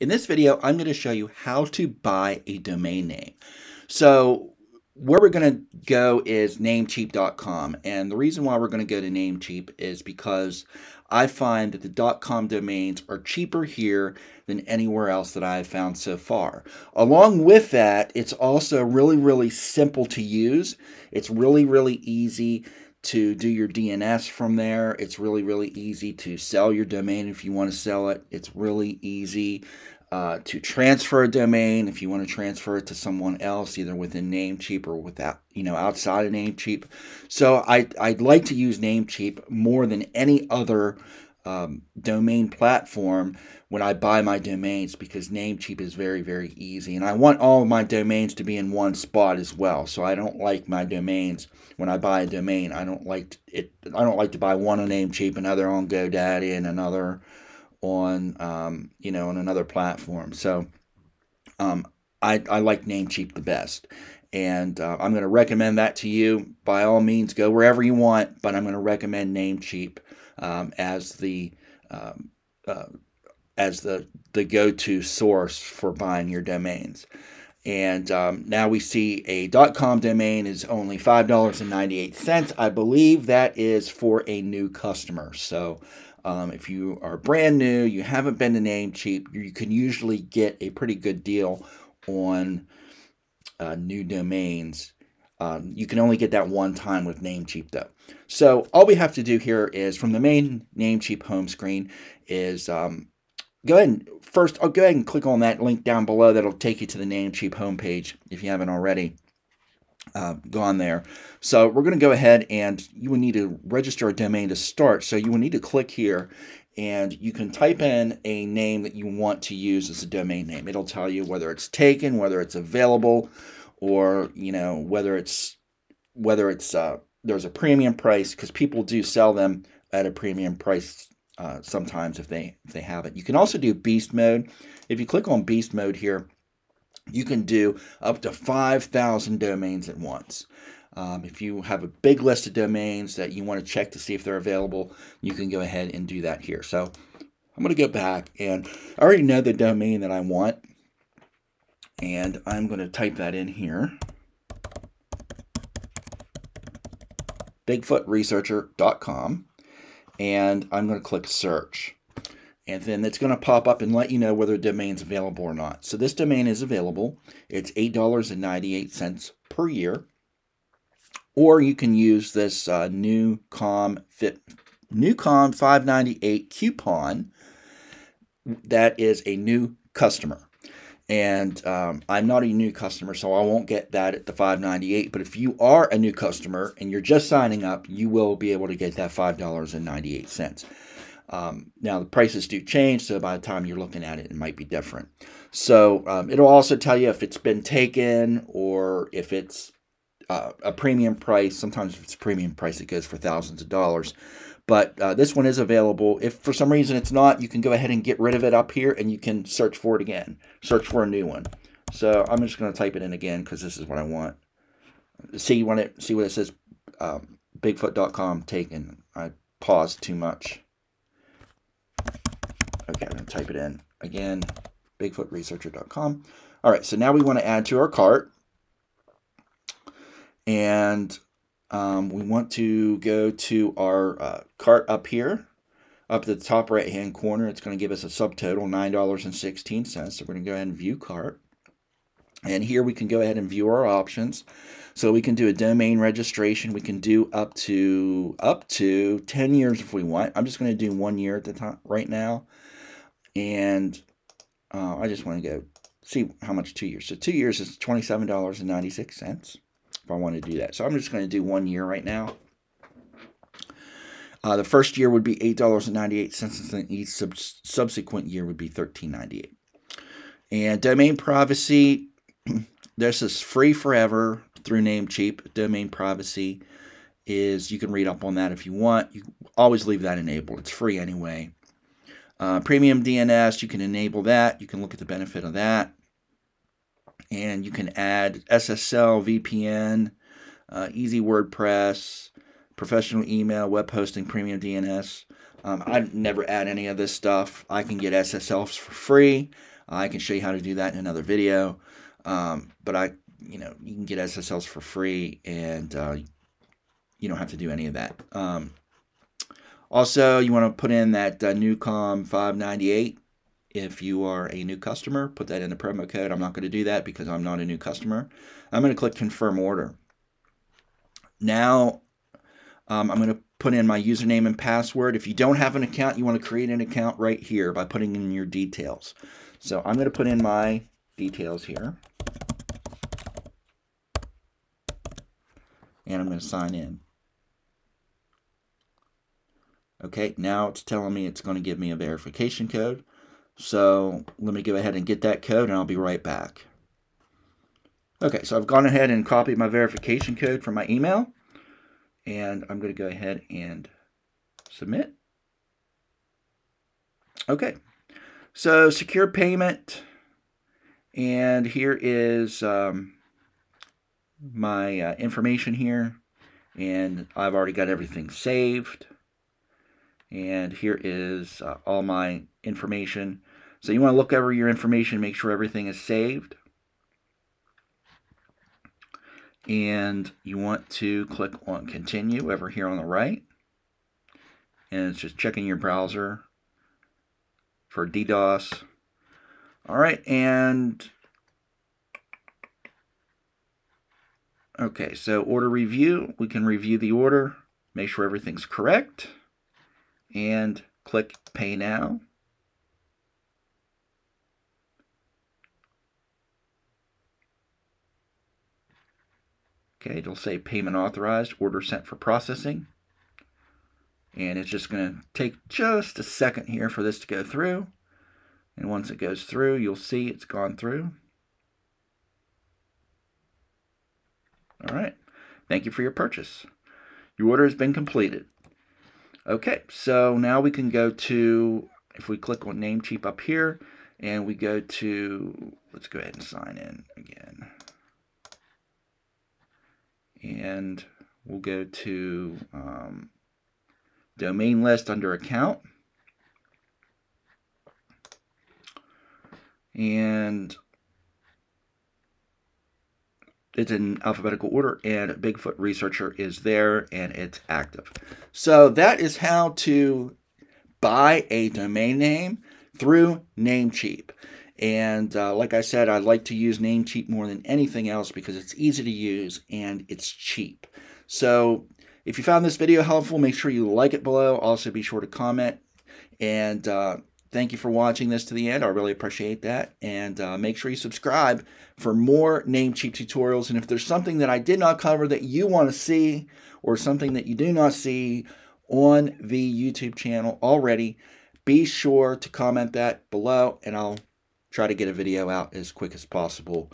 In this video, I'm going to show you how to buy a domain name. So where we're going to go is Namecheap.com. And the reason why we're going to go to Namecheap is because I find that the .com domains are cheaper here than anywhere else that I have found so far. Along with that, it's also really simple to use. It's really easy to do your DNS from there. It's really easy to sell your domain if you want to sell it. It's really easy to transfer a domain if you want to transfer it to someone else, either within Namecheap or without, outside of Namecheap. So I'd like to use Namecheap more than any other domain platform when I buy my domains, because Namecheap is very easy, and I want all of my domains to be in one spot as well. So I don't like my domains when I buy a domain. I don't like it. I don't like to buy one on Namecheap, another on GoDaddy, and another on on another platform. So I like Namecheap the best. And I'm going to recommend that to you. By all means, go wherever you want, but I'm going to recommend Namecheap as the go-to source for buying your domains. And now we see a .com domain is only $5.98. I believe that is for a new customer. So if you are brand new, you haven't been to Namecheap, you can usually get a pretty good deal on new domains. You can only get that one time with Namecheap though. So all we have to do here is, from the main Namecheap home screen, is go ahead and click on that link down below. That'll take you to the Namecheap homepage if you haven't already gone there. So we're going to go ahead, and you will need to register a domain to start. So you will need to click here, and you can type in a name that you want to use as a domain name. It'll tell you whether it's taken, whether it's available, or whether there's a premium price, because people do sell them at a premium price sometimes if they have it. You can also do beast mode. If you click on beast mode here, you can do up to 5,000 domains at once. If you have a big list of domains that you want to check to see if they're available, you can go ahead and do that here. So I'm going to go back, and I already know the domain that I want, and I'm going to type that in here. BigfootResearcher.com, and I'm going to click search, and then it's going to pop up and let you know whether a domain's available or not. So this domain is available. It's $8.98 per year, or you can use this NEWCOM598 coupon. That is a new customer. And I'm not a new customer, so I won't get that at the $5.98. But if you are a new customer and you're just signing up, you will be able to get that $5.98. Now, the prices do change, so by the time you're looking at it, it might be different. So it'll also tell you if it's been taken, or if it's a premium price. Sometimes if it's a premium price, it goes for thousands of dollars. But this one is available. If for some reason it's not, you can go ahead and get rid of it up here, and you can search for it again. Search for a new one. So I'm just going to type it in again, because this is what I want. See what it says, Bigfoot.com taken. I paused too much. Okay, I'm going to type it in again, BigfootResearcher.com. All right, so now we want to add to our cart. And we want to go to our cart up here, up to the top right-hand corner. It's going to give us a subtotal, $9.16. So we're going to go ahead and view cart. And here we can go ahead and view our options. So we can do a domain registration. We can do up to 10 years if we want. I'm just going to do 1 year at the time right now. And I just want to go see how much 2 years. So 2 years is $27.96. I want to do that. So I'm just going to do 1 year right now. The first year would be $8.98, and each subsequent year would be $13.98. And domain privacy, this is free forever through Namecheap. Domain privacy is, you can read up on that if you want. You always leave that enabled. It's free anyway. Premium DNS, you can enable that. You can look at the benefit of that. And you can add SSL, VPN, easy WordPress, professional email, web hosting, premium DNS. I never add any of this stuff. I can get SSLs for free. I can show you how to do that in another video. But you can get SSLs for free, and you don't have to do any of that. Also, you want to put in that NEWCOM598 if you are a new customer. Put that in the promo code. I'm not going to do that because I'm not a new customer. I'm going to click confirm order. Now I'm going to put in my username and password. If you don't have an account, you want to create an account right here by putting in your details. So I'm going to put in my details here, and I'm going to sign in. Okay, now it's telling me it's going to give me a verification code. So let me go ahead and get that code, and I'll be right back. Okay, so I've gone ahead and copied my verification code from my email, and I'm going to go ahead and submit. Okay, so secure payment, and here is my information here, and I've already got everything saved, and here is all my information. So you want to look over your information, make sure everything is saved, and you want to click on continue over here on the right, and it's just checking your browser for DDoS. All right, and okay, so order review. We can review the order, make sure everything's correct, and click pay now. Okay, it'll say payment authorized, order sent for processing. And it's just going to take just a second here for this to go through. And once it goes through, you'll see it's gone through. All right. Thank you for your purchase. Your order has been completed. Okay, so now we can go to, if we click on Namecheap up here, and we go to, let's go ahead and sign in again. And we'll go to domain list under account. And it's in alphabetical order, and Bigfoot Researcher is there, and it's active. So that is how to buy a domain name through Namecheap. And like I said, I like to use Namecheap more than anything else because it's easy to use and it's cheap. So if you found this video helpful, make sure you like it below. Also be sure to comment. And thank you for watching this to the end. I really appreciate that. And make sure you subscribe for more Namecheap tutorials. And if there's something that I did not cover that you want to see, or something that you do not see on the YouTube channel already, be sure to comment that below, and I'll try to get a video out as quick as possible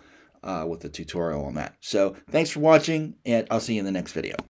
with a tutorial on that. So thanks for watching, and I'll see you in the next video.